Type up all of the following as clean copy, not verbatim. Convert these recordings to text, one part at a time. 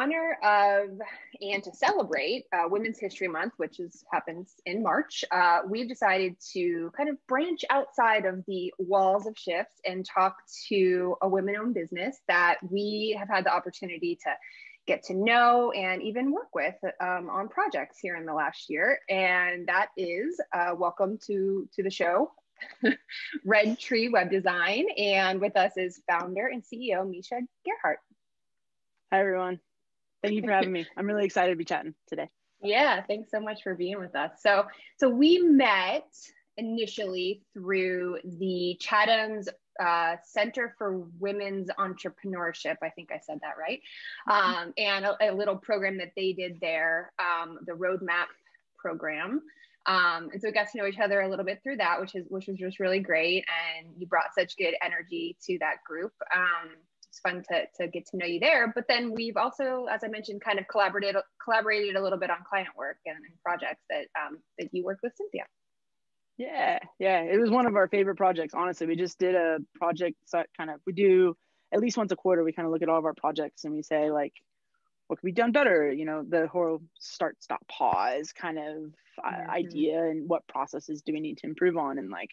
honor of and to celebrate Women's History Month, which happens in March, we've decided to kind of branch outside of the walls of Shift and talk to a women-owned business that we have had the opportunity to get to know and even work with on projects here in the last year. And that is, welcome to the show, RedTree Web Design. And with us is founder and CEO, Meesha Gerhart. Hi, everyone. Thank you for having me. I'm really excited to be chatting today. Yeah, thanks so much for being with us. So we met initially through the Chatham's Center for Women's Entrepreneurship, I think I said that right, and a little program that they did there, the Roadmap program. And so we got to know each other a little bit through that, which was just really great. And you brought such good energy to that group. It's fun to get to know you there. But then we've also, as I mentioned, kind of collaborated a little bit on client work and projects that you worked with Cynthia. Yeah. It was one of our favorite projects, honestly. We just did a project kind of, we do at least once a quarter, we kind of look at all of our projects and we say, like, what could be done better? You know, the whole start, stop, pause kind of idea, and what processes do we need to improve on? And like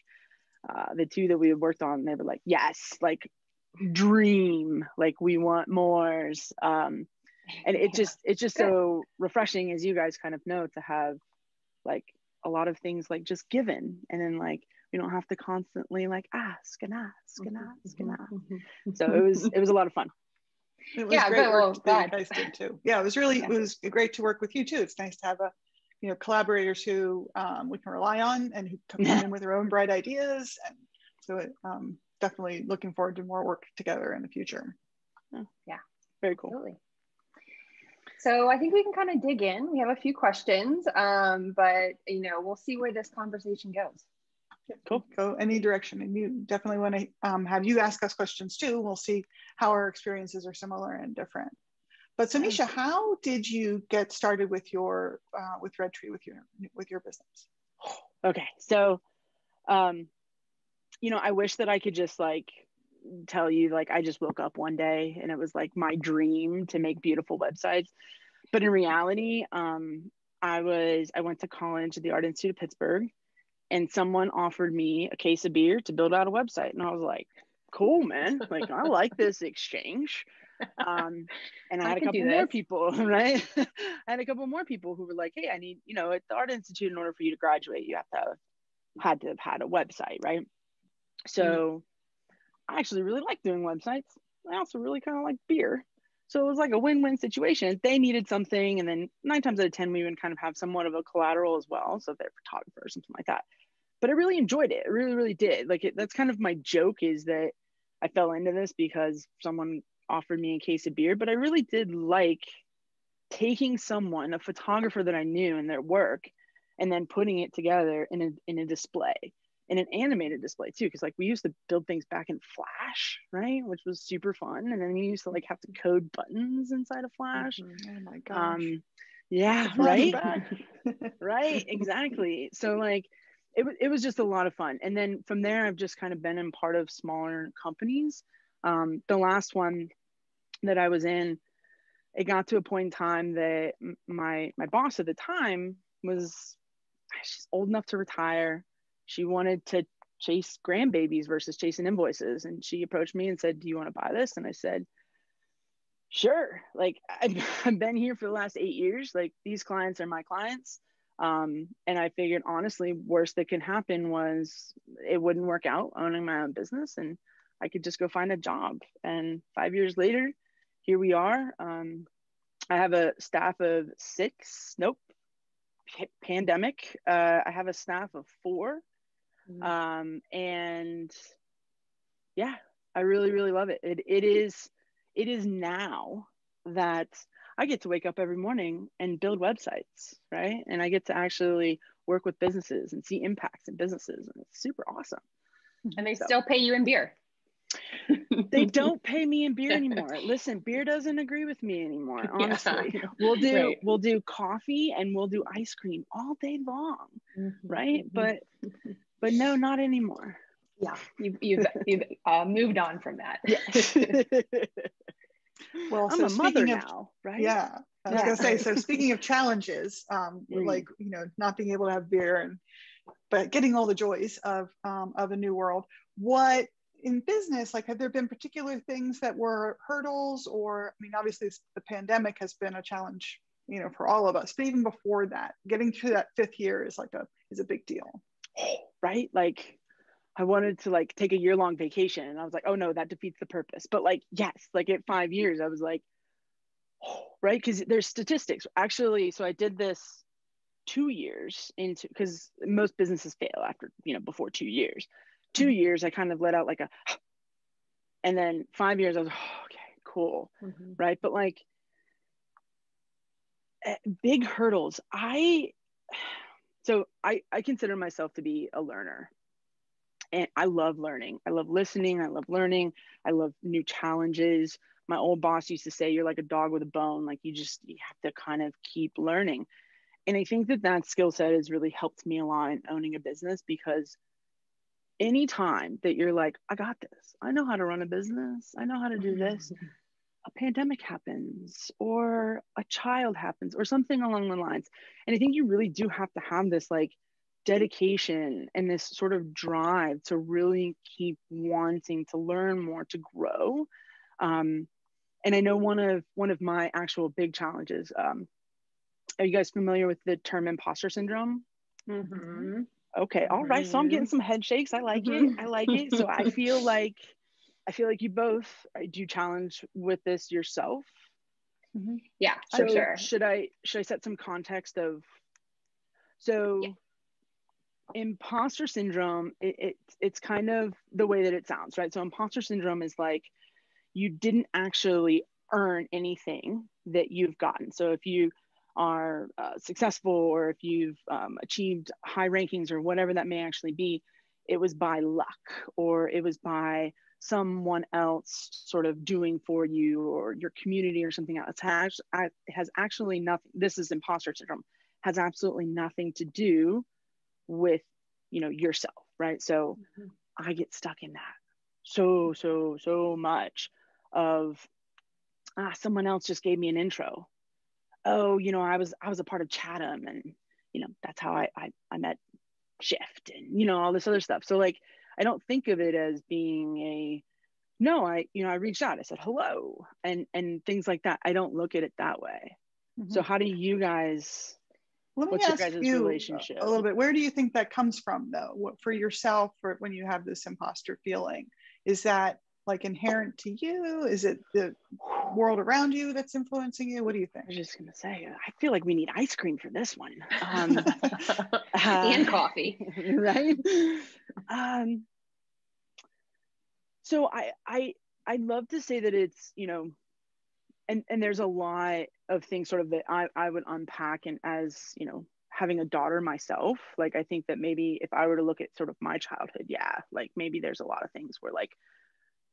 the two that we worked on, they were like, yes, like dream, like we want mores. And it's just so refreshing, as you guys kind of know, to have like a lot of things like just given, and then like we don't have to constantly like ask. So it was a lot of fun. It was great work that you guys did too. Yeah, it was great to work with you too. It's nice to have collaborators who we can rely on and who come in with their own bright ideas. And so definitely looking forward to more work together in the future. Yeah, very cool. Absolutely. So I think we can kind of dig in. We have a few questions, but we'll see where this conversation goes. Cool. Go any direction, and you definitely want to have you ask us questions too. We'll see how our experiences are similar and different. But so Meesha, how did you get started with your with RedTree, with your business? Okay, so I wish that I could just like tell you like I just woke up one day and it was like my dream to make beautiful websites, but in reality, I went to college at the Art Institute of Pittsburgh. And someone offered me a case of beer to build out a website. And I was like, cool, man. Like, I like this exchange. And I had a couple more people, right? I had a couple more people who were like, hey, I need, at the Art Institute, in order for you to graduate, you had to have had a website, right? So I actually really like doing websites. I also really kind of like beer. So it was like a win-win situation. They needed something, and then 9 times out of 10, we would kind of have somewhat of a collateral as well. So they're photographer or something like that. But I really enjoyed it. I really, really did. Like that's kind of my joke, is that I fell into this because someone offered me a case of beer, but I really did like taking someone, a photographer that I knew and their work, and then putting it together in a display, in an animated display too, because like we used to build things back in Flash, right? Which was super fun. And then we used to like have to code buttons inside of Flash. Oh my gosh. Yeah, right? Right, exactly. So like, it was just a lot of fun. And then from there, I've just kind of been in part of smaller companies. The last one that I was in, it got to a point in time that my boss at the time was, she's old enough to retire. She wanted to chase grandbabies versus chasing invoices. And she approached me and said, do you want to buy this? And I said, sure. Like I've been here for the last 8 years. Like these clients are my clients. And I figured, honestly, worst that can happen was it wouldn't work out owning my own business, and I could just go find a job. And 5 years later, here we are. I have a staff of 6. Nope. Pandemic. I have a staff of 4. And yeah, I really, really love it. It is now that I get to wake up every morning and build websites, right? And I get to actually work with businesses and see impacts in businesses, and it's super awesome. And they still pay you in beer. They don't pay me in beer anymore. Listen, beer doesn't agree with me anymore, honestly. Yeah. We'll do coffee and we'll do ice cream all day long, right? But no, not anymore. Yeah, you've moved on from that. Yeah. Well, I'm so a mother now, right? Yeah. I was going to say, so speaking of challenges, like, you know, not being able to have beer and, but getting all the joys of a new world, what in business, like, have there been particular things that were hurdles or, I mean, obviously the pandemic has been a challenge, you know, for all of us, but even before that, getting through that fifth year is like is a big deal. Right? Like, I wanted to like take a year-long vacation and I was like, oh no, that defeats the purpose. But like, yes, like at 5 years, I was like, right? Because there's statistics actually. So I did this 2 years into, because most businesses fail after, you know, before 2 years. 2 years, I kind of let out like a, and then 5 years, I was okay, cool, right? But like big hurdles. So I consider myself to be a learner, and I love learning. I love listening. I love learning. I love new challenges. My old boss used to say, you're like a dog with a bone. Like you have to kind of keep learning. And I think that that skill set has really helped me a lot in owning a business, because any time that you're like, I got this, I know how to run a business, I know how to do this, a pandemic happens or a child happens or something along the lines. And I think you really do have to have this like dedication and this sort of drive to really keep wanting to learn more, to grow. And I know one of my actual big challenges, are you guys familiar with the term imposter syndrome? Okay. All right. So I'm getting some head shakes. I like it. I like it. So I feel like you both do challenge with this yourself. Yeah, for sure. Should I set some context of, so imposter syndrome, it's kind of the way that it sounds, right? So imposter syndrome is like, you didn't actually earn anything that you've gotten. So if you are successful, or if you've achieved high rankings or whatever that may actually be, it was by luck, or it was by someone else sort of doing for you, or your community or something else. Has actually nothing, this is imposter syndrome, has absolutely nothing to do with, you know, yourself, right? So I get stuck in that so much of, someone else just gave me an intro. Oh, you know, I was a part of Chatham, and, you know, that's how I met Shift, and, you know, all this other stuff. So like, I don't think of it as being I reached out, I said, hello, and things like that. I don't look at it that way. So how do you guys, what's your guys' relationship? A little bit, where do you think that comes from though? What, for yourself, or when you have this imposter feeling, is that like inherent to you? Is it the world around you that's influencing you? What do you think? I was just gonna say, I feel like we need ice cream for this one. And coffee, right? So I love to say that it's, you know, and there's a lot of things sort of that I would unpack. And as, you know, having a daughter myself, like, I think that maybe if I were to look at sort of my childhood, yeah, like maybe there's a lot of things where like,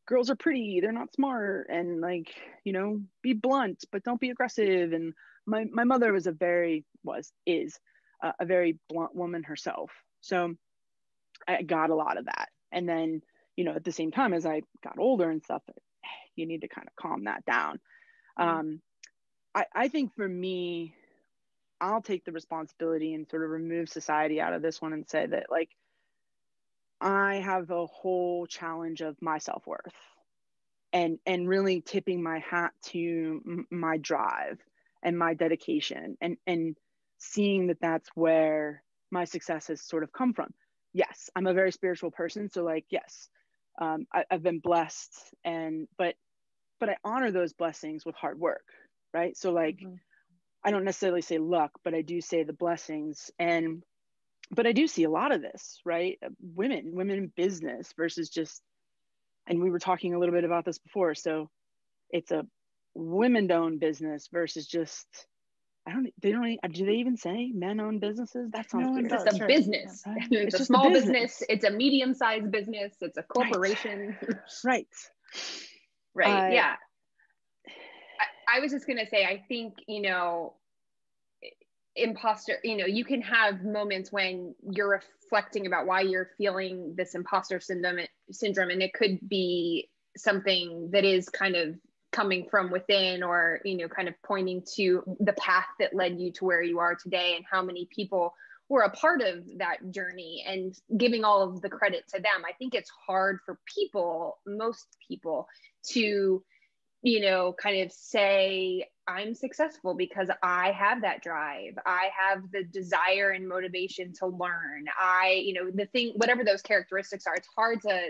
girls are pretty, they're not smart, and like, you know, be blunt, but don't be aggressive. And my mother was a very blunt woman herself. So I got a lot of that. And then, you know, at the same time, as I got older and stuff, you need to kind of calm that down. I think for me, I'll take the responsibility and sort of remove society out of this one and say that, like, I have a whole challenge of my self-worth, and really tipping my hat to my drive and my dedication, and seeing that that's where my success has sort of come from. Yes, I'm a very spiritual person. So like, yes, I've been blessed, but I honor those blessings with hard work, right? So like, I don't necessarily say luck, but I do say the blessings. And but I do see a lot of this, right? Women in business versus just, and we were talking a little bit about this before. So it's a women-owned business versus just, do they even say men-owned businesses? That sounds weird. It's just a business. Yeah, right? It's a small business. It's a medium-sized business. It's a corporation. Right. Right. Yeah. I was just going to say, I think, you know, imposter, you know, you can have moments when you're reflecting about why you're feeling this imposter syndrome, and it could be something that is kind of coming from within, or, you know, kind of pointing to the path that led you to where you are today and how many people were a part of that journey, and giving all of the credit to them. I think it's hard for people, most people, to, you know, kind of say, I'm successful because I have that drive. I have the desire and motivation to learn. I, you know, the thing, whatever those characteristics are, it's hard to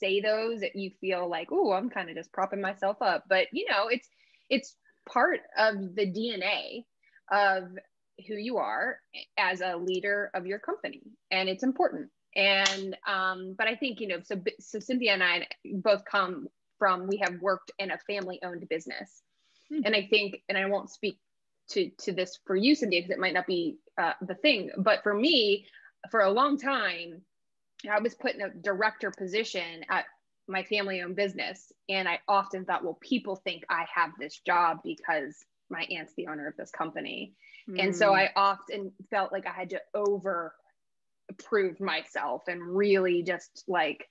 say those. You feel like, oh, I'm kind of just propping myself up. But, you know, it's part of the DNA of who you are as a leader of your company, and it's important. And but I think, you know, so Cynthia and I both come from, we have worked in a family-owned business, and I think, and I won't speak to this for you, Cynthia, because it might not be the thing, but for me, for a long time, I was put in a director position at my family-owned business, and I often thought, well, people think I have this job because my aunt's the owner of this company. And so I often felt like I had to over prove myself and really just like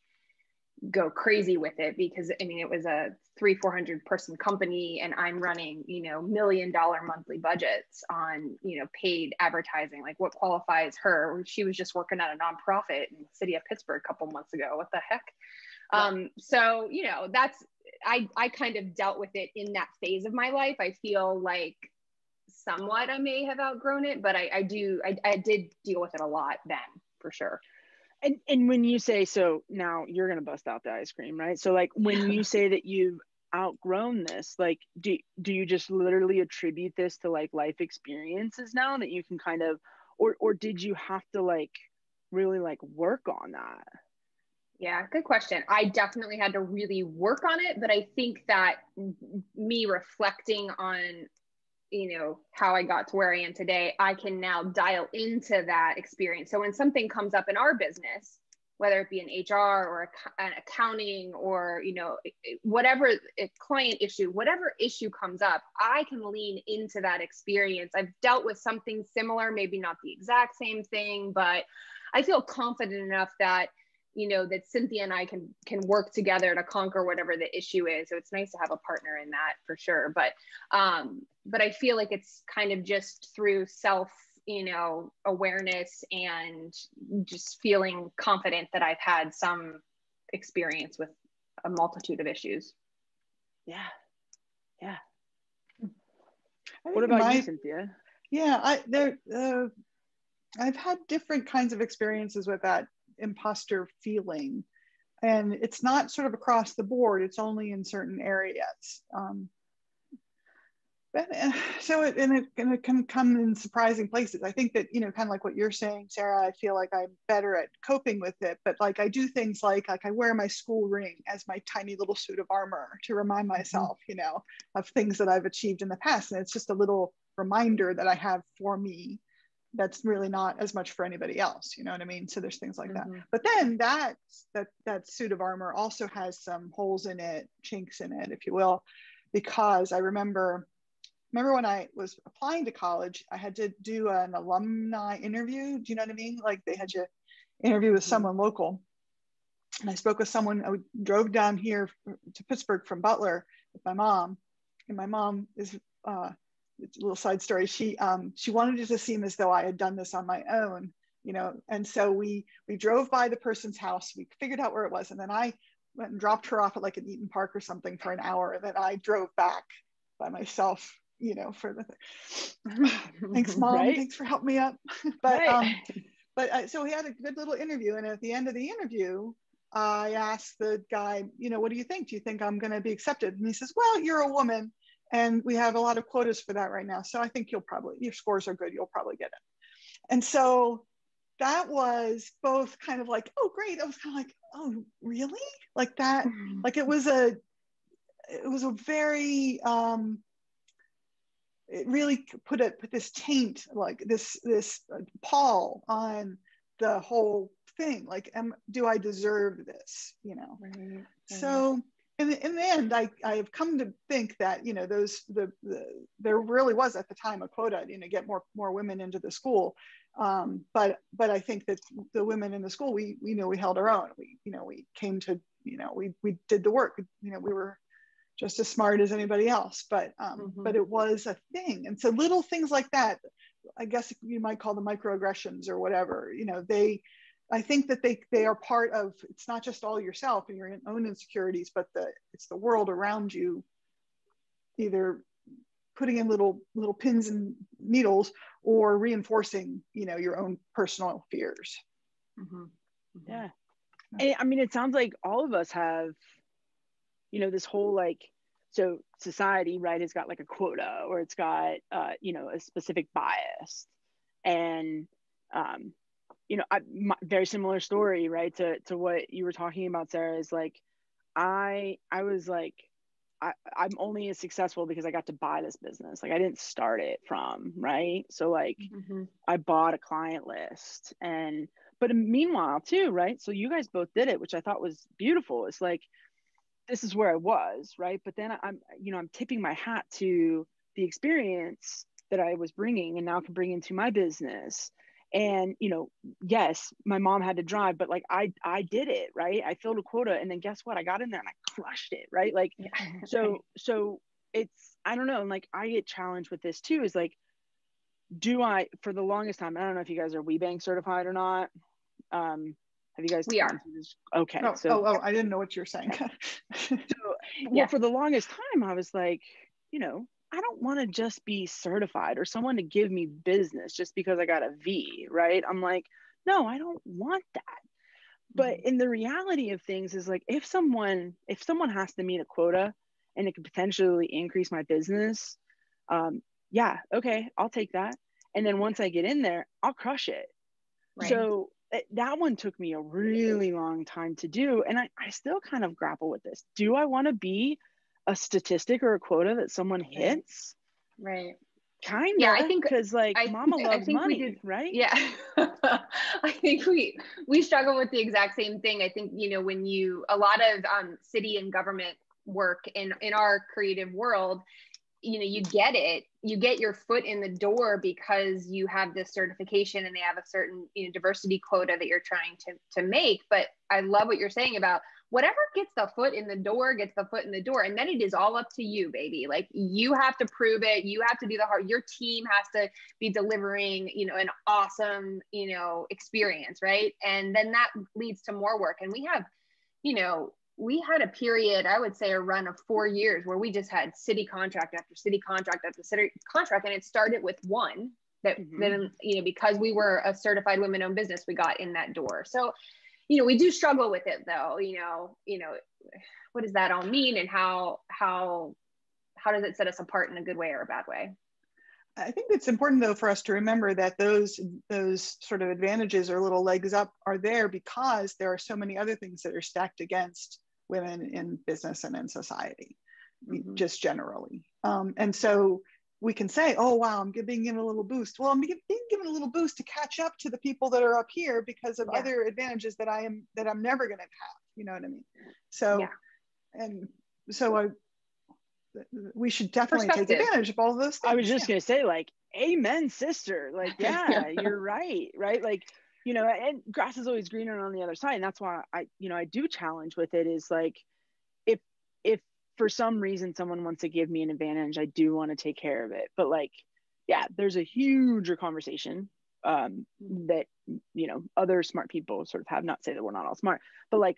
go crazy with it, because I mean, it was a 300-400 person company, and I'm running, you know, $1 million monthly budgets on, you know, paid advertising. Like, what qualifies her? She was just working at a nonprofit in the city of Pittsburgh a couple months ago. What the heck? Yeah. So, you know, that's, I kind of dealt with it in that phase of my life. I feel like somewhat I may have outgrown it, but I did deal with it a lot then, for sure. And when you say, so now you're going to bust out the ice cream, right? So like, when you say that you've outgrown this, like, do you just literally attribute this to like life experiences now that you can kind of, or did you have to like really like work on that? Yeah, good question. I definitely had to really work on it, but I think that me reflecting on, you know, how I got to where I am today, I can now dial into that experience. So when something comes up in our business, whether it be an HR or an accounting, or, you know, whatever, a client issue, whatever issue comes up, I can lean into that experience. I've dealt with something similar, maybe not the exact same thing, but I feel confident enough that, you know, that Cynthia and I can work together to conquer whatever the issue is. So it's nice to have a partner in that, for sure. But I feel like it's kind of just through self, you know, awareness and just feeling confident that I've had some experience with a multitude of issues. Yeah. Yeah. What about you, Cynthia? Yeah, I've had different kinds of experiences with that imposter feeling, and it's not sort of across the board, it's only in certain areas, so it can come in surprising places. I think that, you know, kind of like what you're saying, Sara, I feel like I'm better at coping with it, but like I do things like I wear my school ring as my tiny little suit of armor to remind myself, you know, of things that I've achieved in the past, and it's just a little reminder that I have for me that's really not as much for anybody else, you know what I mean? So there's things like that. But then that suit of armor also has some holes in it, chinks in it, if you will, because I remember when I was applying to college, I had to do an alumni interview. Do you know what I mean? Like, they had you interview with someone local. And I spoke with someone, I drove down here to Pittsburgh from Butler with my mom. And my mom is, it's a little side story, she wanted it to seem as though I had done this on my own, you know, and so we drove by the person's house, we figured out where it was, and then I went and dropped her off at like an Eaton Park or something for an hour, and then I drove back by myself, you know, for the thing. Thanks, Mom, right? Thanks for helping me up. But right. So we had a good little interview, and at the end of the interview, I asked the guy, you know, what do you think? Do you think I'm going to be accepted? And he says, well, you're a woman, and we have a lot of quotas for that right now, so I think your scores are good, you'll probably get it. And so that was both kind of like, oh, great. I was kind of like, oh, really? Like that, like it was a very, it really put this taint, like this pall on the whole thing. Like, do I deserve this? You know? Right. So, in the end, I have come to think that, you know, there really was at the time a quota, you know, get more women into the school, but I think that the women in the school, we held our own, we came to, you know, we did the work, you know, we were just as smart as anybody else, but it was a thing. And so little things like that, I guess you might call them microaggressions or whatever, you know, I think that they are part of, it's not just all yourself and your own insecurities, but it's the world around you, either putting in little pins and needles or reinforcing, you know, your own personal fears. Mm-hmm. Yeah. And, I mean, it sounds like all of us have, you know, this whole like, so society, right, has got like a quota, or it's got, you know, a specific bias. And, you know, very similar story, right, to what you were talking about, Sara, is like, I was like, I'm only as successful because I got to buy this business. Like, I didn't start it from, right? So like, I bought a client list, but meanwhile too, right? So you guys both did it, which I thought was beautiful. It's like, this is where I was, right? But then I'm tipping my hat to the experience that I was bringing and now can bring into my business. And, you know, yes, my mom had to drive, but like, I did it, right? I filled a quota, and then guess what? I got in there and I crushed it, right? Like, so it's, I don't know. And like, I get challenged with this too, is like, for the longest time, I don't know if you guys are WeBank certified or not. Have you guys? We are. Okay. Oh, so, I didn't know what you were saying. Well, for the longest time, I was like, you know, I don't want to just be certified or someone to give me business just because I got a V, right? I'm like, no, I don't want that. But in the reality of things is like, if someone has to meet a quota and it could potentially increase my business, yeah, okay, I'll take that. And then once I get in there, I'll crush it. Right. So that one took me a really long time to do. And I still kind of grapple with this. Do I want to be a statistic or a quota that someone hits? Right. Kind of. Yeah, I think because like mama loves money, right? Yeah. I think we struggle with the exact same thing. I think, you know, when a lot of city and government work in our creative world, you know, you get your foot in the door because you have this certification and they have a certain, you know, diversity quota that you're trying to make. But I love what you're saying about whatever gets the foot in the door. And then it is all up to you, baby. Like, you have to prove it. You have to do the hard, your team has to be delivering, you know, an awesome, you know, experience. Right. And then that leads to more work. And we have, you know, we had a period, I would say a run of 4 years where we just had city contract after city contract after city contract. And it started with one that then, you know, because we were a certified women-owned business, we got in that door. So, you know, we do struggle with it though, you know, what does that all mean, and how does it set us apart in a good way or a bad way? I think it's important though for us to remember that those sort of advantages or little legs up are there because there are so many other things that are stacked against women in business and in society, just generally. And so we can say, oh, wow, I'm being given a little boost. Well, I'm being given a little boost to catch up to the people that are up here because of other advantages that I'm never going to have. You know what I mean? So, and so we should definitely take advantage of all of those things. I was just going to say, like, amen, sister. Like, yeah, you're right. Right. Like, you know, and grass is always greener on the other side. And that's why I do challenge with it is like, if for some reason someone wants to give me an advantage, I do want to take care of it. But like, yeah, there's a huger conversation that, you know, other smart people sort of have, not say that we're not all smart, but like,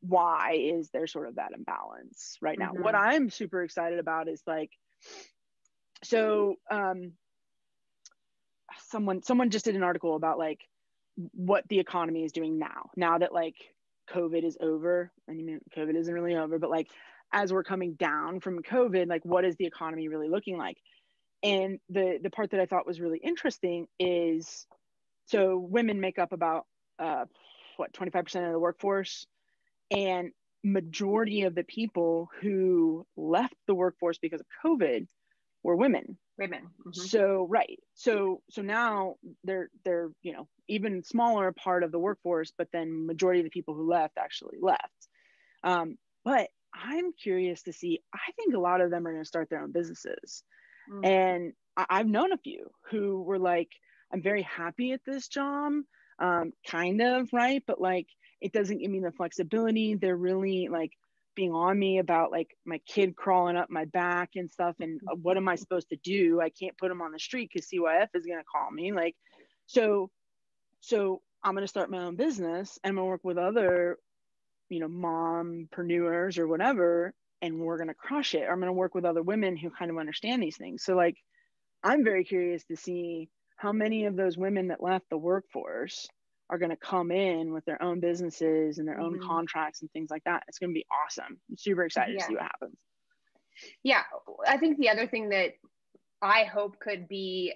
why is there sort of that imbalance right now? What I'm super excited about is like, so someone just did an article about like what the economy is doing now that like COVID is over. I mean, COVID isn't really over, but like, as we're coming down from COVID, like, what is the economy really looking like? And the part that I thought was really interesting is, so women make up about 25% of the workforce, and majority of the people who left the workforce because of COVID were women. So, right. So now they're, you know, even smaller part of the workforce, but then majority of the people who left actually left. But I'm curious to see, I think a lot of them are going to start their own businesses. And I've known a few who were like, I'm very happy at this job, kind of, right? But like, it doesn't give me the flexibility. They're really like being on me about like my kid crawling up my back and stuff. And what am I supposed to do? I can't put him on the street because CYF is going to call me. Like, so I'm going to start my own business and I'm going to work with other, you know, mompreneurs or whatever, and we're going to crush it. Or I'm going to work with other women who kind of understand these things. So like, I'm very curious to see how many of those women that left the workforce are going to come in with their own businesses and their own contracts and things like that. It's going to be awesome. I'm super excited to see what happens. Yeah. I think the other thing that I hope could be,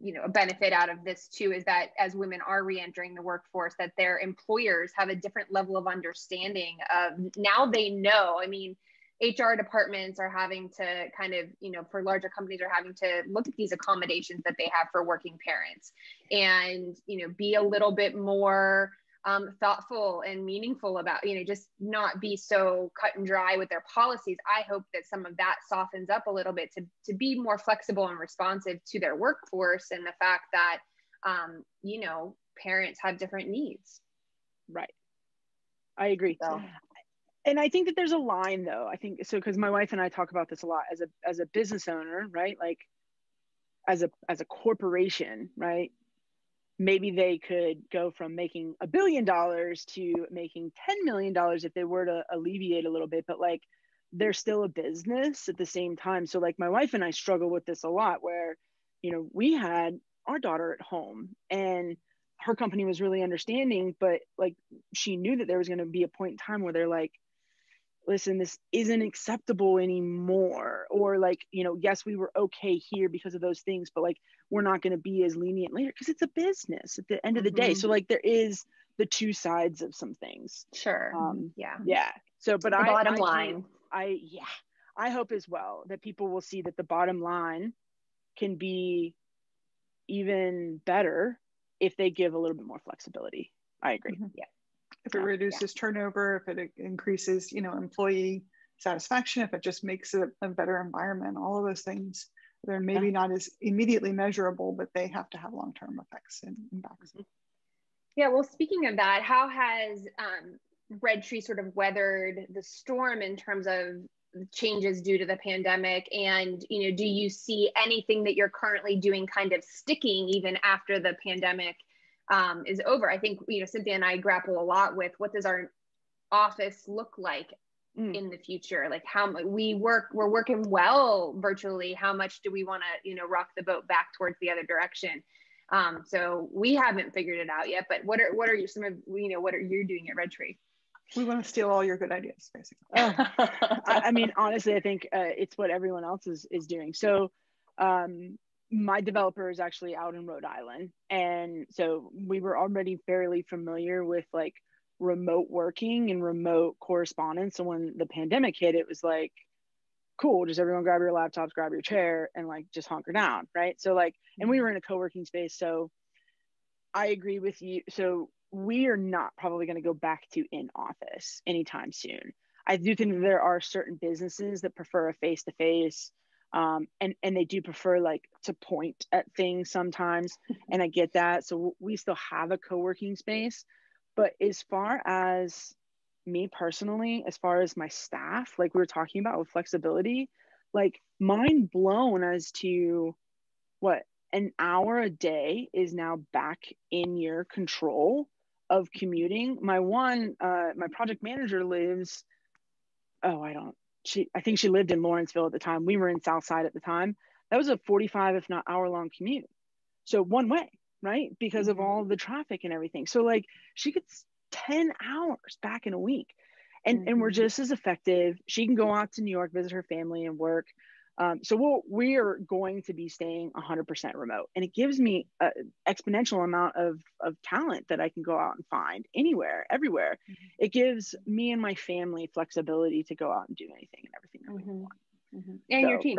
you know, a benefit out of this too, is that as women are reentering the workforce, that their employers have a different level of understanding of, now they know, I mean, HR departments are having to kind of, you know, for larger companies are having to look at these accommodations that they have for working parents and, you know, be a little bit more thoughtful and meaningful about, you know, just not be so cut and dry with their policies. I hope that some of that softens up a little bit to be more flexible and responsive to their workforce and the fact that, you know, parents have different needs. Right. I agree. So. And I think that there's a line though, I think so, because my wife and I talk about this a lot as a business owner, right? Like as a corporation, right? Maybe they could go from making $1 billion to making $10 million if they were to alleviate a little bit, but like they're still a business at the same time. So like my wife and I struggle with this a lot where, you know, we had our daughter at home and her company was really understanding, but like she knew that there was going to be a point in time where they're like, listen, this isn't acceptable anymore. Or like, you know, yes, we were okay here because of those things, but like, we're not going to be as lenient later because it's a business at the end of the day. So like there is the two sides of some things. Sure. Yeah. So, but the bottom line, I hope as well that people will see that the bottom line can be even better if they give a little bit more flexibility. I agree. Mm-hmm. Yeah. If it reduces turnover, if it increases, you know, employee satisfaction, if it just makes it a better environment, all of those things, they're maybe not as immediately measurable, but they have to have long-term effects and impacts. Yeah, well, speaking of that, how has RedTree sort of weathered the storm in terms of changes due to the pandemic? And, you know, do you see anything that you're currently doing kind of sticking even after the pandemic is over? I think, you know, Cynthia and I grapple a lot with what does our office look like in the future? Like how we're working well virtually. How much do we want to, you know, rock the boat back towards the other direction? So we haven't figured it out yet, but what are you, some of, you know, what are you doing at RedTree? We want to steal all your good ideas, basically. I mean, honestly, I think it's what everyone else is doing. So, my developer is actually out in Rhode Island. And so we were already fairly familiar with like remote working and remote correspondence. So when the pandemic hit, it was like, cool, just everyone grab your laptops, grab your chair and like just hunker down, right? So like, and we were in a co-working space. So I agree with you. So we are not probably going to go back to in office anytime soon. I do think that there are certain businesses that prefer a face-to-face and they do prefer like to point at things sometimes. And I get that. So we still have a co-working space, but as far as me personally, as far as my staff, like we were talking about with flexibility, like mind blown as to what an hour a day is now back in your control of commuting. My my project manager lives, I think she lived in Lawrenceville at the time. We were in Southside at the time. That was a 45, if not hour-long commute. So one way, right? Because of all the traffic and everything. So like she gets 10 hours back in a week and we're just as effective. She can go out to New York, visit her family and work. So we are going to be staying 100% remote. And it gives me an exponential amount of talent that I can go out and find anywhere, everywhere. Mm-hmm. It gives me and my family flexibility to go out and do anything and everything that we want. Mm-hmm. And so, your team.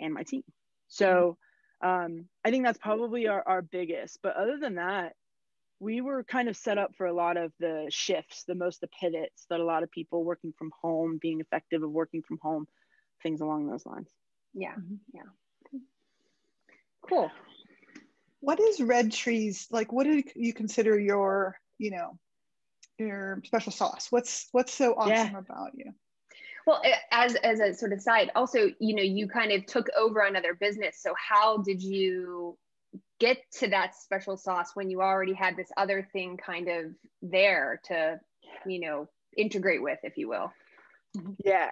And my team. So I think that's probably our biggest. But other than that, we were kind of set up for a lot of the shifts, the pivots that a lot of people working from home, being effective of working from home, things along those lines. Yeah. Yeah. Cool. What is RedTree's, like, what do you consider your, you know, your special sauce? What's so awesome about you? Well, as a sort of side, also, you know, you kind of took over another business. So how did you get to that special sauce when you already had this other thing kind of there to, you know, integrate with, if you will? Yeah.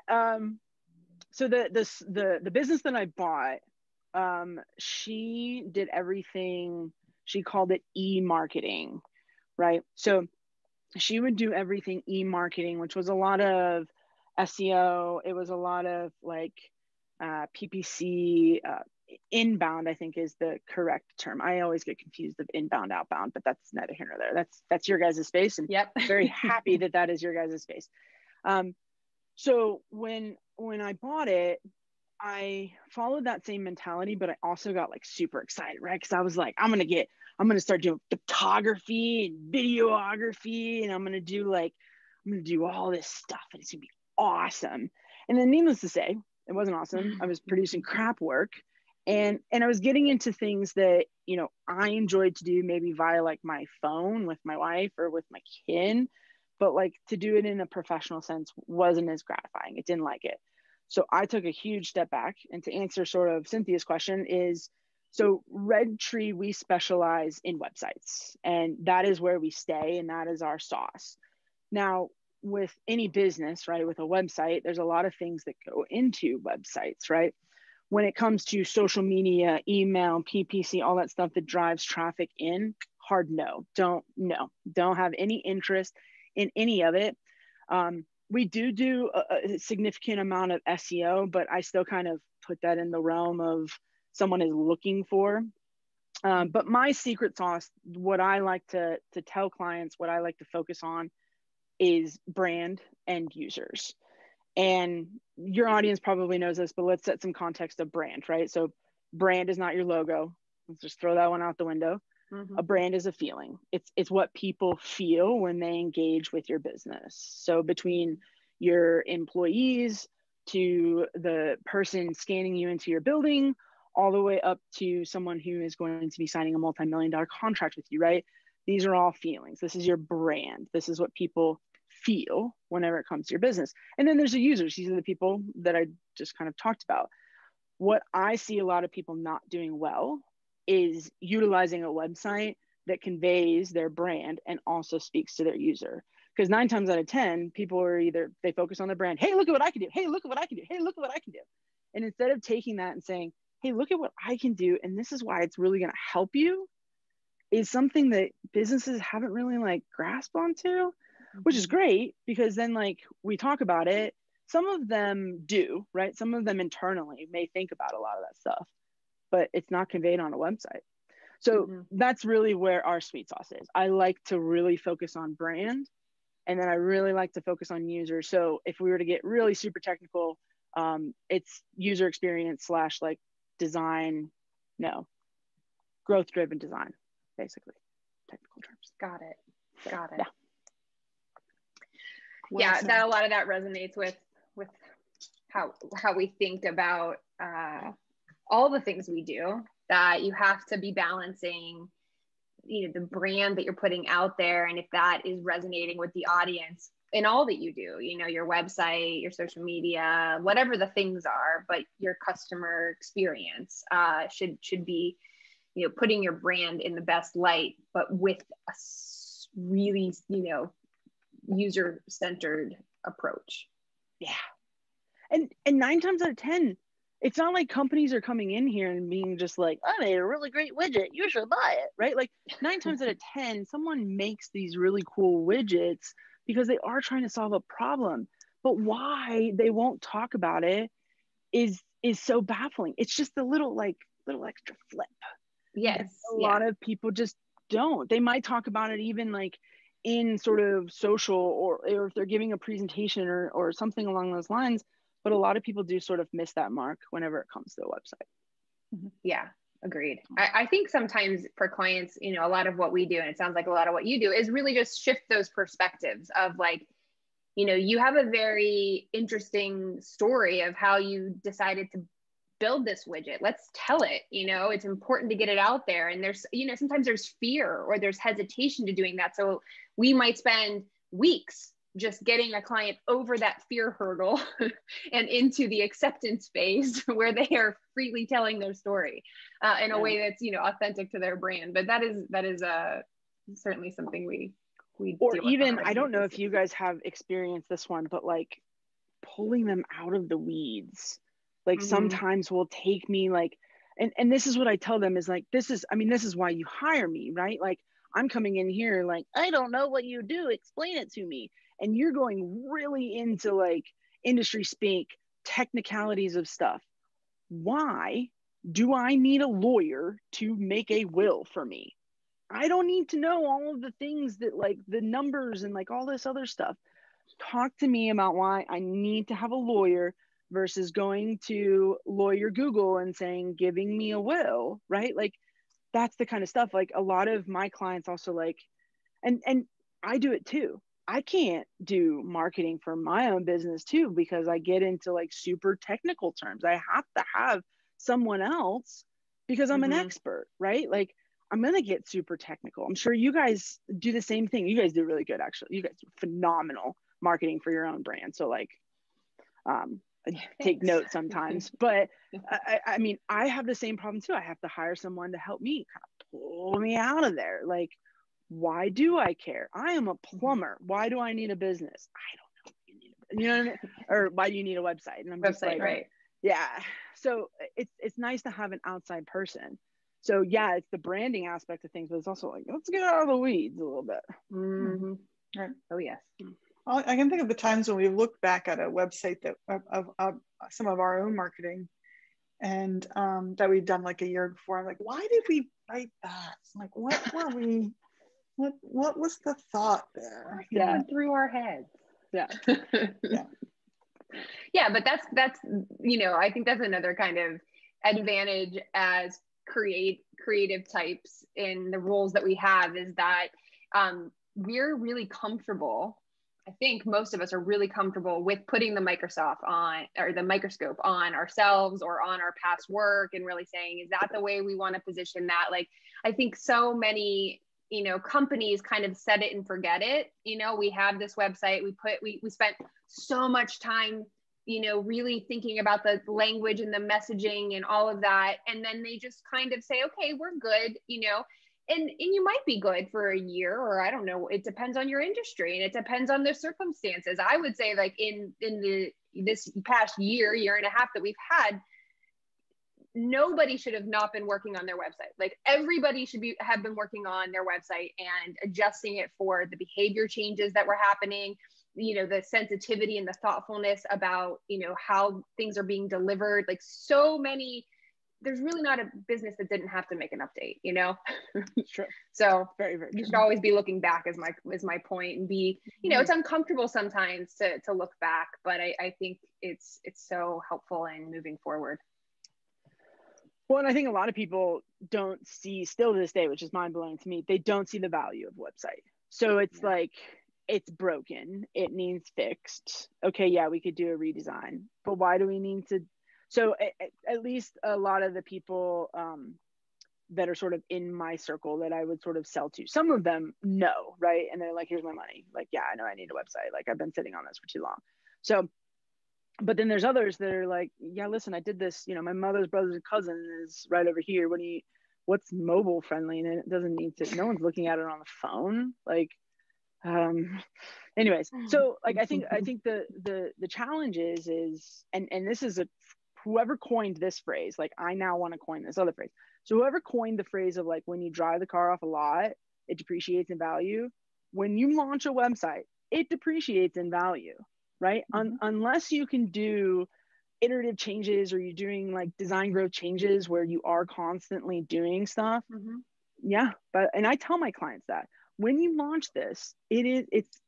So the business that I bought, she did everything. She called it e-marketing, right? So she would do everything e-marketing, which was a lot of SEO. It was a lot of like PPC, inbound, I think is the correct term. I always get confused of inbound, outbound, but that's neither here nor there. That's your guys' space. And yep. Very happy that is your guys' space. So when I bought it, I followed that same mentality, but I also got like super excited, right? Because I was like, I'm going to start doing photography and videography, and I'm going to do all this stuff, and it's going to be awesome. And then needless to say, it wasn't awesome. I was producing crap work, and I was getting into things that, you know, I enjoyed to do maybe via like my phone with my wife or with my kid, but like to do it in a professional sense wasn't as gratifying. It didn't like it. So I took a huge step back, and to answer sort of Cynthia's question is, so RedTree, we specialize in websites, and that is where we stay, and that is our sauce. Now, with any business, right, with a website, there's a lot of things that go into websites, right? When it comes to social media, email, PPC, all that stuff that drives traffic in, hard no, don't have any interest in any of it. We do a significant amount of SEO, but I still kind of put that in the realm of someone is looking for. But my secret sauce, what I like to tell clients, what I like to focus on is brand and users. And your audience probably knows this, but let's set some context of brand, right? So brand is not your logo. Let's just throw that one out the window. Mm-hmm. A brand is a feeling. It's what people feel when they engage with your business. So between your employees to the person scanning you into your building, all the way up to someone who is going to be signing a multi-million-dollar contract with you, right? These are all feelings. This is your brand. This is what people feel whenever it comes to your business. And then there's the users. These are the people that I just kind of talked about. What I see a lot of people not doing well is utilizing a website that conveys their brand and also speaks to their user. Because 9 times out of 10, people are either, they focus on their brand. Hey, look at what I can do. Hey, look at what I can do. Hey, look at what I can do. And instead of taking that and saying, hey, look at what I can do, and this is why it's really going to help you, is something that businesses haven't really like grasped onto, which is great, because then like we talk about it. Some of them do, right? Some of them internally may think about a lot of that stuff, but it's not conveyed on a website. So that's really where our sweet sauce is. I like to really focus on brand, and then I really like to focus on users. So if we were to get really super technical, it's user experience / like design, growth-driven design, basically, technical terms. Got it. Yeah. That a lot of that resonates with how we think about all the things we do, that you have to be balancing, you know, the brand that you're putting out there, and if that is resonating with the audience in all that you do, you know, your website, your social media, whatever the things are, but your customer experience should be, you know, putting your brand in the best light, but with a really, you know, user-centered approach. Yeah. And 9 times out of 10, it's not like companies are coming in here and being just like, I made a really great widget, you should buy it, right? Like 9 times out of 10, someone makes these really cool widgets because they are trying to solve a problem, but why they won't talk about it is so baffling. It's just the little extra flip. Yes. And a lot of people just don't. They might talk about it even like in sort of social or if they're giving a presentation or something along those lines, but a lot of people do sort of miss that mark whenever it comes to a website. Yeah, agreed. I think sometimes for clients, you know, a lot of what we do, and it sounds like a lot of what you do, is really just shift those perspectives of like, you know, you have a very interesting story of how you decided to build this widget. Let's tell it, you know, it's important to get it out there. And there's, you know, sometimes there's fear or there's hesitation to doing that. So we might spend weeks just getting a client over that fear hurdle and into the acceptance phase where they are freely telling their story in a way that's, you know, authentic to their brand. But that is certainly something we or even, I don't know if you guys have experienced this one, but like pulling them out of the weeds, like mm-hmm. sometimes will take me like, and this is what I tell them is like, this is, I mean, this is why you hire me, right? Like I'm coming in here like, I don't know what you do, explain it to me. And you're going really into like industry speak, technicalities of stuff. Why do I need a lawyer to make a will for me? I don't need to know all of the things that like the numbers and like all this other stuff. Talk to me about why I need to have a lawyer versus going to lawyer Google and saying, giving me a will, right? Like that's the kind of stuff, like a lot of my clients also like, and I do it too. I can't do marketing for my own business too, because I get into like super technical terms. I have to have someone else because I'm mm-hmm. an expert, right? Like I'm going to get super technical. I'm sure you guys do the same thing. You guys do really good, actually. You guys do phenomenal marketing for your own brand. So like take note sometimes, but I mean, I have the same problem too. I have to hire someone to help me kind of pull me out of there. Like, why do I care? I am a plumber. Why do I need a business? I don't know. You know what I mean? Or why do you need a website? And I'm just like, right. Yeah. So it's nice to have an outside person. So yeah, it's the branding aspect of things, but it's also like, let's get out of the weeds a little bit. Mm-hmm. Right. Oh yes. Well, I can think of the times when we look back at a website that of some of our own marketing and that we'd done like a year before. I'm like, why did we write that? I'm like, what were we? What was the thought there? Yeah, going through our heads. Yeah. Yeah. Yeah, but that's you know, I think that's another kind of advantage as creative types in the roles that we have is that we're really comfortable. I think most of us are really comfortable with putting the microscope on ourselves or on our past work and really saying, is that the way we want to position that? Like, I think so many, you know, companies kind of set it and forget it. You know, we have this website, we spent so much time, you know, really thinking about the language and the messaging and all of that. And then they just kind of say, okay, we're good, you know, and you might be good for a year or I don't know, it depends on your industry and it depends on the circumstances. I would say like in this past year and a half that we've had, nobody should have not been working on their website. Like everybody should have been working on their website and adjusting it for the behavior changes that were happening, you know, the sensitivity and the thoughtfulness about, you know, how things are being delivered. Like so many, there's really not a business that didn't have to make an update, you know? True. So very, very true. You should always be looking back is my point and be, you know, it's uncomfortable sometimes to look back, but I think it's so helpful in moving forward. Well, and I think a lot of people don't see still to this day, which is mind blowing to me. They don't see the value of website. So it's like, it's broken. It needs fixed. Okay. Yeah. We could do a redesign, but why do we need to? So at least a lot of the people that are sort of in my circle that I would sort of sell to, some of them know, right. And they're like, here's my money. Like, yeah, I know I need a website. Like I've been sitting on this for too long. So but then there's others that are like, yeah, listen, I did this, you know, my mother's brother and cousin is right over here. What's mobile friendly? And it doesn't need to, no one's looking at it on the phone. Like, anyways, so like, I think the challenge is, and this is whoever coined this phrase, like I now want to coin this other phrase. So whoever coined the phrase of like, when you drive the car off a lot, it depreciates in value. When you launch a website, it depreciates in value. Right? Unless you can do iterative changes or you're doing like design growth changes where you are constantly doing stuff. Mm-hmm. Yeah. And I tell my clients that when you launch this, it's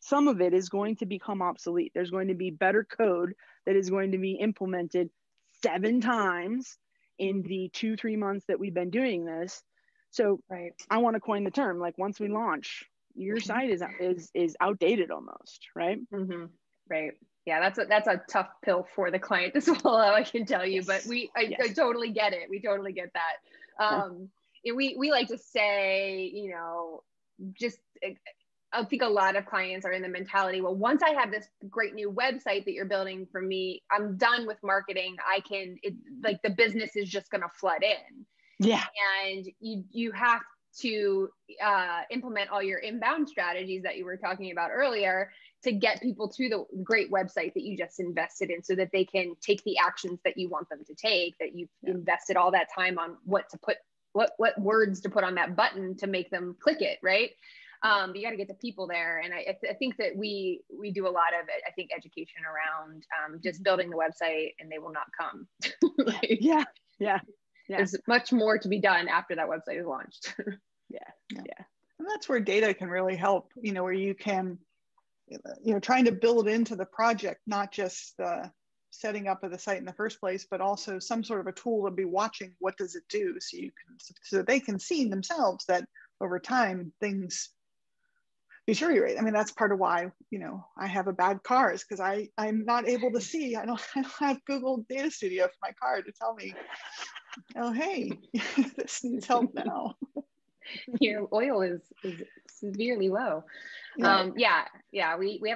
some of it is going to become obsolete. There's going to be better code that is going to be implemented 7 times in the 2-3 months that we've been doing this. So right. I want to coin the term, like once we launch, your site is outdated almost. Right. Mm-hmm. Right. Yeah. That's a tough pill for the client to swallow, I can tell you, but I totally get it. We totally get that. And we like to say, you know, just I think a lot of clients are in the mentality, well, once I have this great new website that you're building for me, I'm done with marketing. I can, like the business is just going to flood in. Yeah. And you have to implement all your inbound strategies that you were talking about earlier to get people to the great website that you just invested in so that they can take the actions that you want them to take, that you've invested all that time on what to put, what words to put on that button to make them click it, right? But you got to get the people there. And I think that we do a lot of, I think, education around just building the website and they will not come. There's much more to be done after that website is launched. And that's where data can really help, you know, where you can, you know, trying to build into the project, not just the setting up of the site in the first place, but also some sort of a tool to be watching, what does it do? So you can, so they can see themselves that over time things deteriorate. I mean, that's part of why, you know, I have a bad car is because I'm not able to see, I don't have Google Data Studio for my car to tell me, oh, hey, this needs help now. Your oil is severely low. We have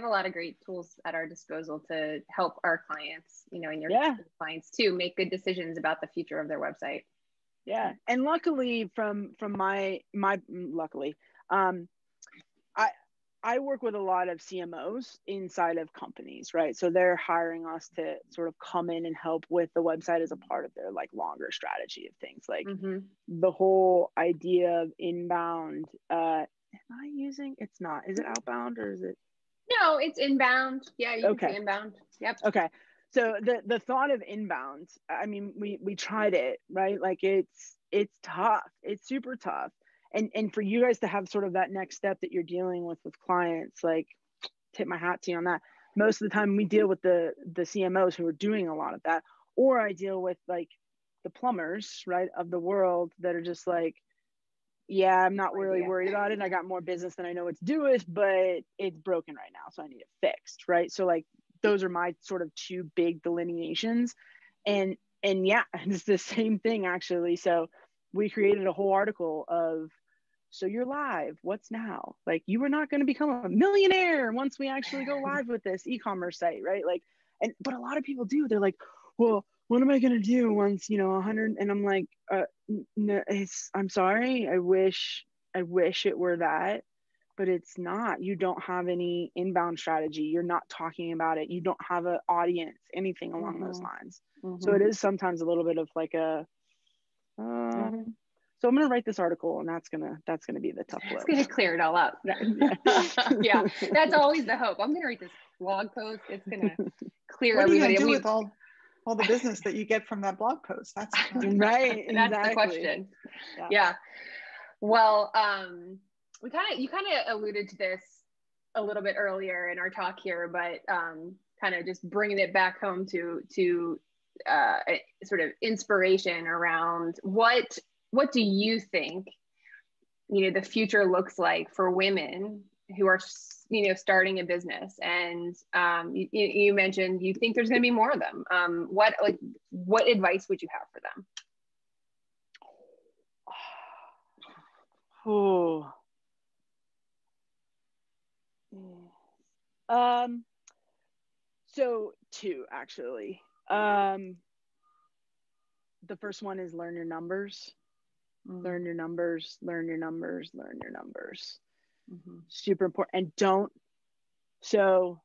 a lot of great tools at our disposal to help our clients, you know, and your clients too, make good decisions about the future of their website. Yeah. And luckily from my luckily, I work with a lot of CMOs inside of companies, right? So they're hiring us to sort of come in and help with the website as a part of their like longer strategy of things. Like the whole idea of inbound, am I using, it's not, is it outbound or is it? No, it's inbound. Yeah, you can say inbound. Yep. Okay. So the thought of inbound, I mean, we tried it, right? Like it's tough. It's super tough. And for you guys to have sort of that next step that you're dealing with clients, like tip my hat to you on that. Most of the time we deal with the CMOs who are doing a lot of that, or I deal with like the plumbers, right, of the world that are just like, yeah, I'm not really worried about it. I got more business than I know what to do with, but it's broken right now. So I need it fixed, right? So like, those are my sort of two big delineations. And yeah, it's the same thing actually. So we created a whole article of, so you're live, what's now? Like you are not going to become a millionaire once we actually go live with this e-commerce site, right? Like, and, but a lot of people do, they're like, well, what am I going to do once, you know, 100? And I'm like, no, I'm sorry. I wish it were that. But it's not, you don't have any inbound strategy. You're not talking about it. You don't have an audience, anything along those lines. So it is sometimes a little bit of like a, so I'm going to write this article and that's going to be the tough one. It's going to clear it all up. That's always the hope. I'm going to write this blog post. It's going to clear everybody. What are you going to do with all the business that you get from that blog post? That's right. Exactly. That's the question. Yeah. Well, you kind of alluded to this a little bit earlier in our talk here, but kind of just bringing it back home to sort of inspiration around what do you think, you know, the future looks like for women who are, you know, starting a business? And you mentioned you think there's going to be more of them. What advice would you have for them? Oh. So two actually. The first one is learn your numbers. Learn your numbers. Super important. And so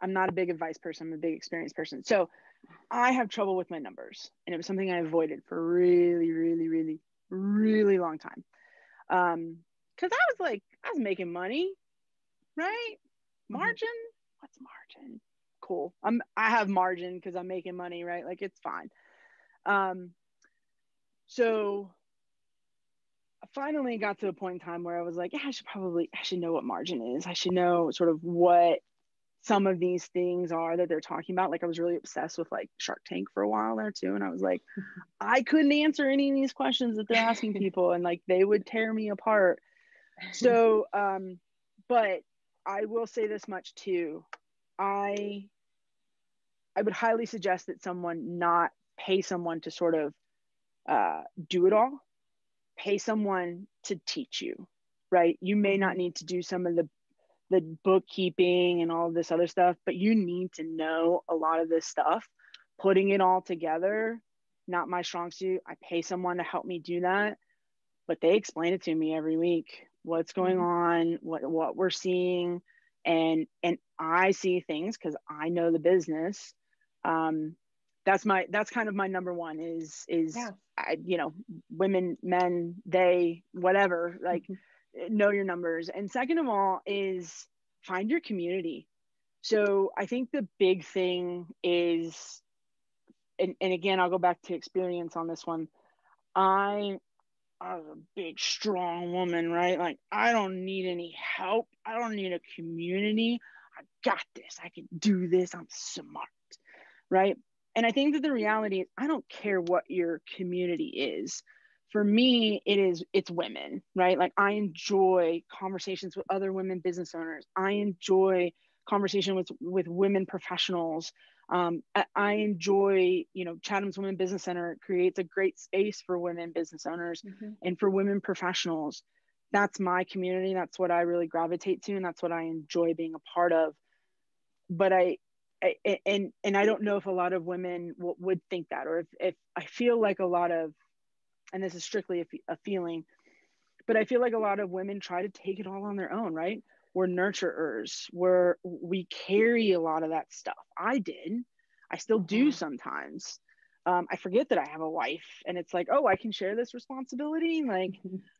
I'm not a big advice person, I'm a big experience person. So I have trouble with my numbers. And it was something I avoided for really long time. Because I was making money, right? Margin? What's margin? Cool. I have margin because I'm making money, right? Like it's fine. So I finally got to a point in time where I was like, yeah, I should know what margin is. I should know sort of what some of these things are that they're talking about. Like I was really obsessed with like Shark Tank for a while there too. And I was like, I couldn't answer any of these questions that they're asking people. And like, they would tear me apart. So, but I will say this much too. I would highly suggest that someone not pay someone to sort of do it all, pay someone to teach you, right? You may not need to do some of the bookkeeping and all of this other stuff, but you need to know a lot of this stuff. Putting it all together, not my strong suit. I pay someone to help me do that, but they explain it to me every week, what's going on, what we're seeing. And I see things because I know the business. That's kind of my number one is, yeah. Women, men, they, whatever, like know your numbers. And second of all is find your community. So I think the big thing is, and again, I'll go back to experience on this one. I was a big, strong woman, right? Like, I don't need any help. I don't need a community. I got this. I can do this. I'm smart, right? And I think that the reality is, I don't care what your community is. For me, it's women, right? Like, I enjoy conversations with other women business owners. I enjoy conversation with women professionals. I enjoy, Chatham's Women Business Center creates a great space for women business owners mm-hmm. and for women professionals. That's my community. That's what I really gravitate to. And that's what I enjoy being a part of. But I don't know if a lot of women would think that, or if I feel like a lot of, and this is strictly a feeling, but I feel like a lot of women try to take it all on their own, right? We're nurturers, we carry a lot of that stuff. I still do sometimes. I forget that I have a wife, and it's like, oh, I can share this responsibility. Like,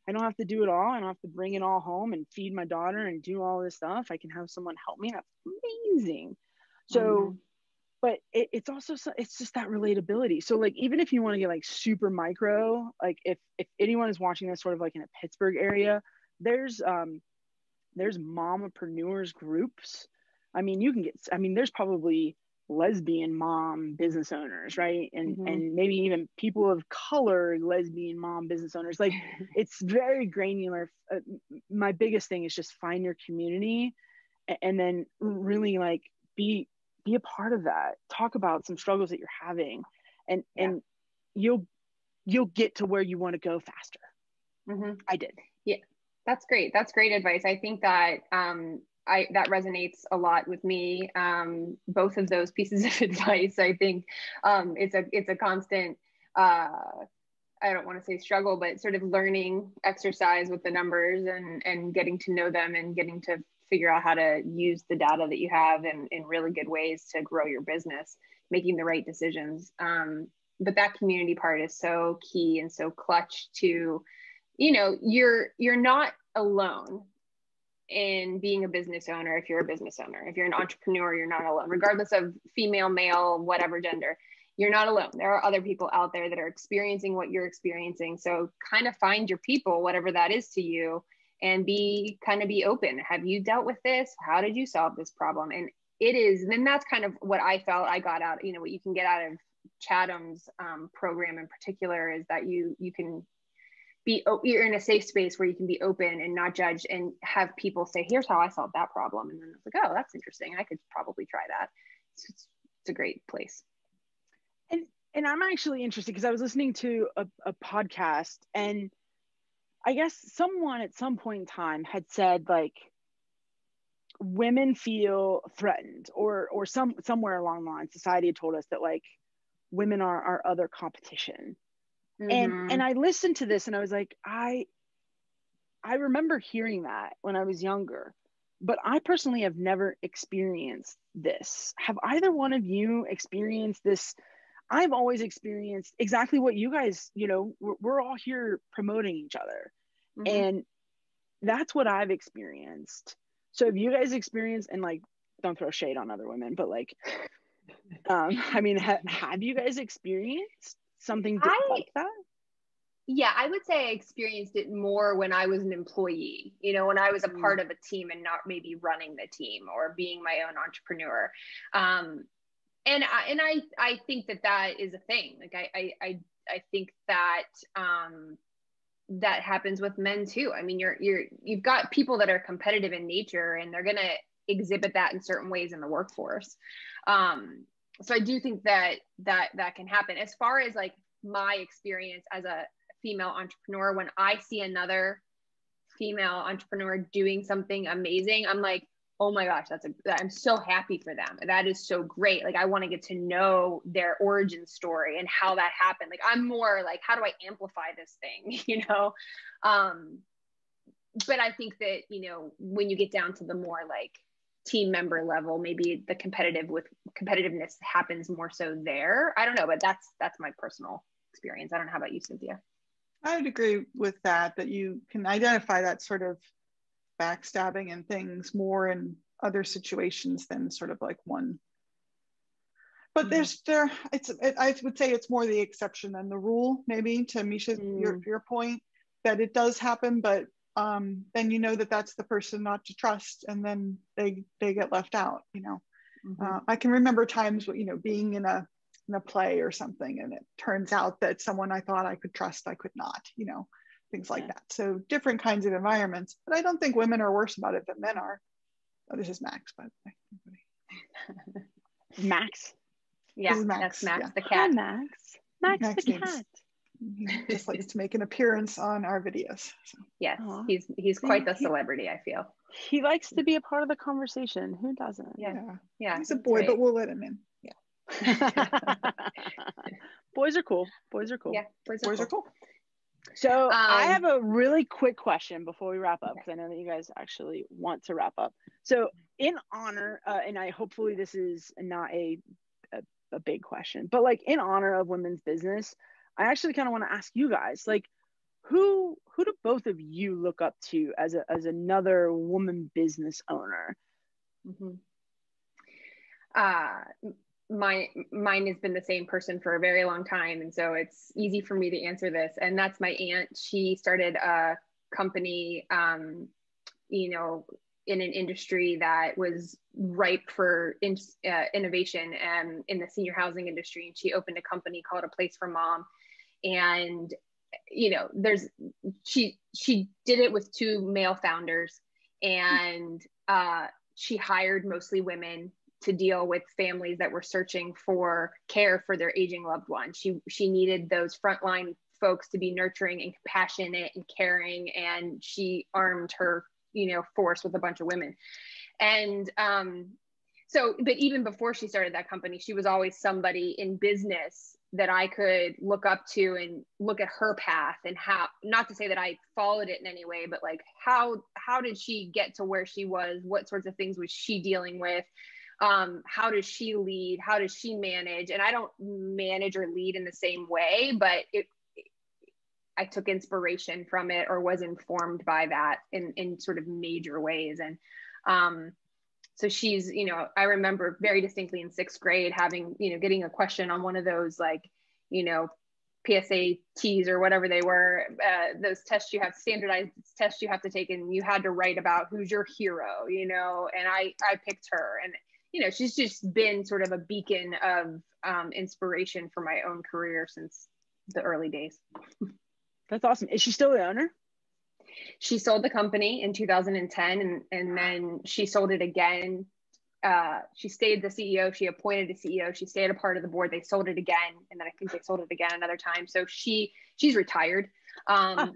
I don't have to do it all. I don't have to bring it all home and feed my daughter and do all this stuff. I can have someone help me. That's amazing. So, but it's also, it's just that relatability. So like, even if you want to get like super micro, like if anyone is watching this sort of like in a Pittsburgh area, there's mompreneurs groups. There's probably lesbian mom business owners, right? And mm-hmm. and maybe even people of color lesbian mom business owners. Like, it's very granular. My biggest thing is just find your community, and then really like be a part of that. Talk about some struggles that you're having, and you'll get to where you want to go faster. Mm-hmm. I did. Yeah. That's great. That's great advice. I think that that resonates a lot with me. Both of those pieces of advice, I think it's a constant, I don't want to say struggle, but sort of learning exercise with the numbers and getting to know them and getting to figure out how to use the data that you have in really good ways to grow your business, making the right decisions. But that community part is so key and so clutch to, you're not alone in being a business owner. If you're a business owner, if you're an entrepreneur, you're not alone, regardless of female, male, whatever gender, you're not alone. There are other people out there that are experiencing what you're experiencing. So kind of find your people, whatever that is to you, and be open. Have you dealt with this? How did you solve this problem? And then that's kind of what I felt I got out, what you can get out of Chatham's program in particular is that you can you're in a safe space where you can be open and not judged, and have people say, here's how I solved that problem. And then it's like, oh, that's interesting. I could probably try that. It's a great place. And I'm actually interested because I was listening to a podcast, and I guess someone at some point in time had said like, women feel threatened or somewhere along the line, society had told us that like women are our other competition. And I listened to this and I was like, I remember hearing that when I was younger, but I personally have never experienced this. Have either one of you experienced this? I've always experienced exactly what you guys, we're all here promoting each other. Mm-hmm. And that's what I've experienced. So if you guys experience, and like, don't throw shade on other women, but like, have you guys experienced something like that? Yeah, I would say I experienced it more when I was an employee, when I was a part of a team and not maybe running the team or being my own entrepreneur. And I think that is a thing. Like I think that that happens with men too. I mean, you've got people that are competitive in nature, and they're going to exhibit that in certain ways in the workforce. So I do think that can happen. As far as like my experience as a female entrepreneur, when I see another female entrepreneur doing something amazing, I'm like, oh my gosh, I'm so happy for them. That is so great. Like, I want to get to know their origin story and how that happened. Like, I'm more like, how do I amplify this thing, you know? But I think that, you know, when you get down to the more like team member level, maybe the competitiveness happens more so there. I don't know, but that's my personal experience. I don't know, how about you, Cynthia? I would agree with that, that you can identify that sort of backstabbing and things more in other situations than sort of like one. But I would say it's more the exception than the rule, maybe, to Meesha, your point, that it does happen, but then you know that that's the person not to trust, and then they get left out, you know. I can remember times, you know, being in a play or something, and it turns out that someone I thought I could trust, I could not, you know, things like that. So different kinds of environments, but I don't think women are worse about it than men are. Oh, this is Max, by the way. Max? Yeah, Max. That's Max the cat. Hi, Max. Max the cat. He just likes to make an appearance on our videos. So. Yes, aww. He's quite the celebrity, I feel. He likes to be a part of the conversation. Who doesn't? Yeah. He's a boy, right. But we'll let him in. Yeah. Boys are cool. Yeah, boys are cool. So I have a really quick question before we wrap up, because I know that you guys actually want to wrap up. So in honor, and I hopefully this is not a big question, but like in honor of women's business, I actually kind of want to ask you guys, like, who do both of you look up to as another woman business owner? Mine has been the same person for a very long time, and so it's easy for me to answer this. And that's my aunt. She started a company, you know, in an industry that was ripe for innovation, in the senior housing industry. And she opened a company called A Place for Mom. And you know, she did it with two male founders, and she hired mostly women to deal with families that were searching for care for their aging loved one. She needed those frontline folks to be nurturing and compassionate and caring, and she armed her, you know, force with a bunch of women. And so, but even before she started that company, she was always somebody in business that I could look up to and look at her path and how, not to say that I followed it in any way, but like how did she get to where she was? What sorts of things was she dealing with? How does she lead? How does she manage? And I don't manage or lead in the same way, but I took inspiration from it, or was informed by that in sort of major ways. And so she's, you know, I remember very distinctly in 6th grade having, you know, getting a question on one of those, like, you know, PSATs or whatever they were, those tests you have, standardized tests you have to take, and you had to write about who's your hero, you know, and I picked her. And you know, she's just been sort of a beacon of inspiration for my own career since the early days. That's awesome. Is she still the owner? She sold the company in 2010, and then she sold it again. She stayed the CEO. She appointed a CEO. She stayed a part of the board. They sold it again, and then I think they sold it again another time. So she's retired at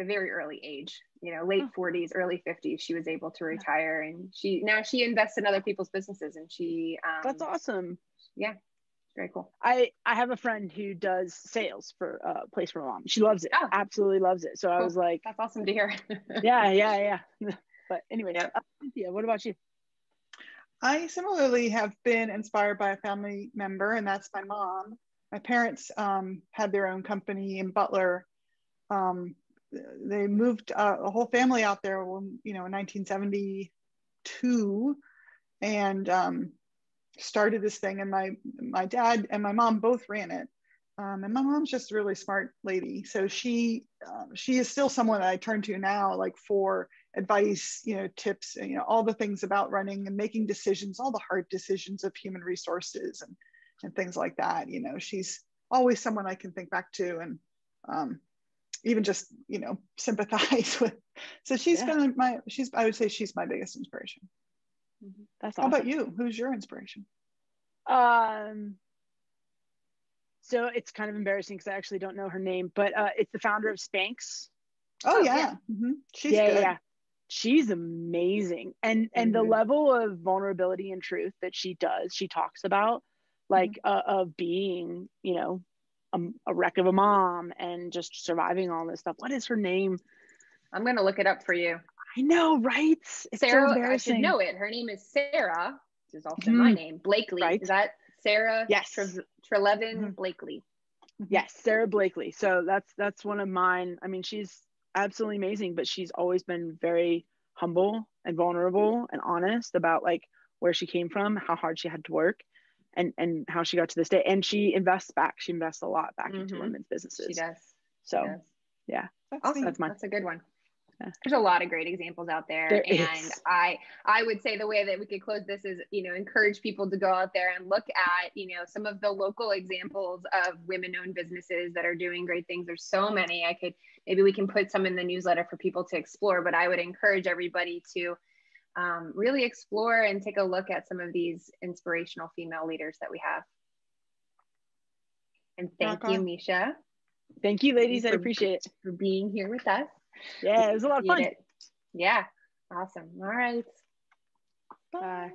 a very early age. You know, late 40s, early 50s, she was able to retire, and now she invests in other people's businesses, and she. That's awesome. Yeah, very cool. I have a friend who does sales for Place for Mom. She loves it, absolutely loves it. So cool. I was like, that's awesome to hear. yeah. But anyway, Cynthia, what about you? I similarly have been inspired by a family member, and that's my mom. My parents had their own company in Butler. They moved a whole family out there, you know, in 1972, and started this thing. And my dad and my mom both ran it. And my mom's just a really smart lady, so she is still someone that I turn to now, like for advice, you know, tips, you know, all the things about running and making decisions, all the hard decisions of human resources and things like that. You know, she's always someone I can think back to, and even just, you know, sympathize with. So she's been I would say she's my biggest inspiration. That's awesome. How about you? Who's your inspiration? So it's kind of embarrassing because I actually don't know her name, but it's the founder of Spanx. Oh yeah, yeah. Mm-hmm. She's good. Yeah. She's amazing. And the level of vulnerability and truth that she talks about, like of being, you know, a wreck of a mom and just surviving all this stuff. What is her name? I'm going to look it up for you. I know, right? It's Sara, so I should know it. Her name is Sara, which is also my name. Blakely, right? Is that Sara? Yes. Trelevin Blakely. Yes, Sara Blakely. So that's one of mine. I mean, she's absolutely amazing, but she's always been very humble and vulnerable and honest about like where she came from, how hard she had to work, and how she got to this day. And she invests back. She invests a lot back into women's businesses. She does. So, yeah. That's awesome. That's mine. That's a good one. There's a lot of great examples out there. I would say the way that we could close this is, you know, encourage people to go out there and look at, you know, some of the local examples of women-owned businesses that are doing great things. There's so many. Maybe we can put some in the newsletter for people to explore, but I would encourage everybody to really explore and take a look at some of these inspirational female leaders that we have. And thank you, Meesha. Thank you, ladies. I appreciate it. For being here with us. Yeah, it was a lot of fun. Yeah, awesome. All right. Bye.